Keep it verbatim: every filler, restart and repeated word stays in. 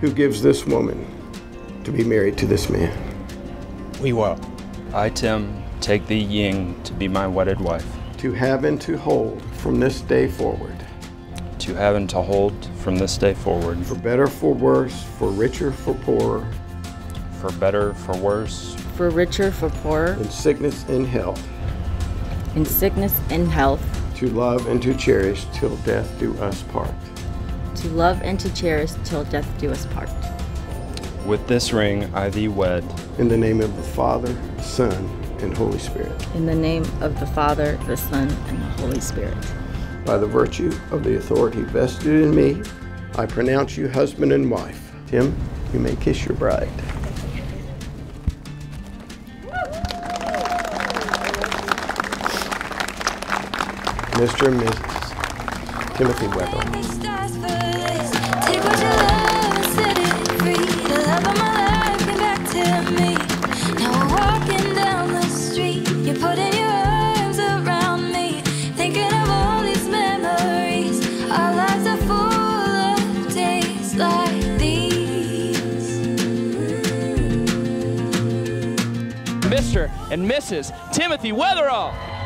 who gives this woman to be married to this man? We will. I, Tim, take thee, Ying, to be my wedded wife. To have and to hold from this day forward. To have and to hold from this day forward. For better, for worse, for richer, for poorer. For better, for worse. For richer, for poorer. In sickness and health. In sickness and health. To love and to cherish till death do us part. To love and to cherish till death do us part. With this ring I thee wed. In the name of the Father, Son, and Holy Spirit. In the name of the Father, the Son, and the Holy Spirit. By the virtue of the authority vested in me, I pronounce you husband and wife. Tim, you may kiss your bride. Mister and Missus Timothy Weatherall. Mister and Missus Timothy Weatherall.